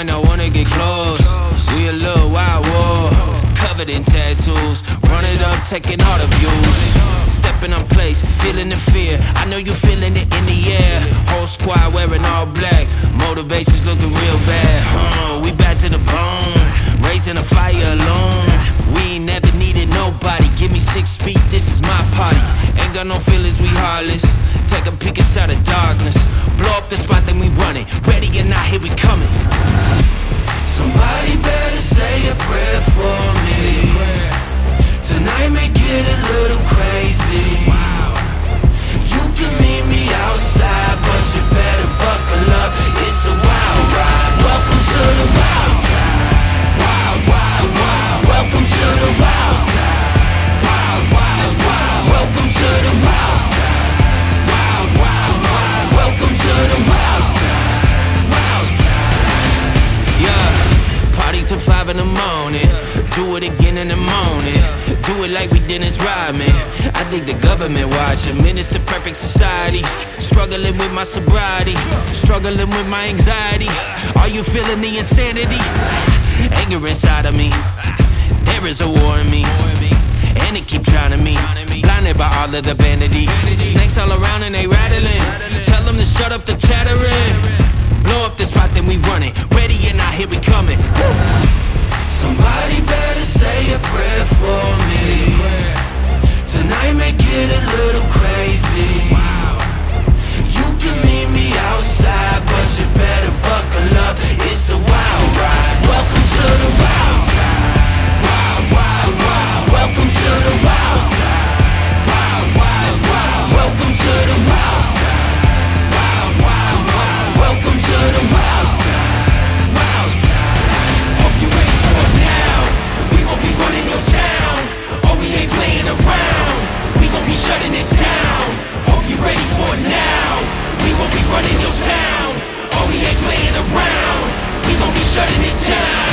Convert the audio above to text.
one, I wanna get close. We a little wild war, covered in tattoos. Run it up, taking all the views. Stepping on place, feeling the fear. I know you feeling it in the air. Whole squad wearing all black, motivation's looking real bad. We back to the bone, raising a fire alone. We ain't never needed nobody. Give me 6 feet, this is my party. Ain't got no feelings, we heartless. Take a peek inside the darkness. Blow up the spot, then we run it. Ready or not, here we coming. Somebody better say a prayer for me. Tonight may get a little crazy. You can meet me outside, but you better buckle up. It's a wild ride. Welcome to the wild side. Wild, wild, wild. Welcome to the wild side. Wild, wild, wild. Welcome to the wild side. Welcome to the wild side, wild side. Yeah, party till 5 in the morning. Do it again in the morning. Do it like we did this ride, man. I think the government watching. Minutes to perfect society. Struggling with my sobriety. Struggling with my anxiety. Are you feeling the insanity? Anger inside of me. There is a war in me. And it keep trying to me. Blinded by all of the vanity. Snakes all around and they rattling. Tell them to shut up the chattering. Blow up the spot, then we run it. Ready or not, here we coming. Somebody better say a prayer for me. Tonight may get a little crazy. You can meet me outside, but you better buckle up. It's a wild ride. Welcome to the wild side. Wild, wild, wild. Welcome to the wild side. Wild, wild, wild. Welcome to the wild side. Wild, wild, wild. Welcome to the wild side. Wild side. Hope you're ready for it now. We gon' be running your town. Oh, we ain't playing around. We gon' be shutting it down. Hope you're ready for it now. We gon' be running your town. Oh, we ain't playing around. We gon' be shutting it down.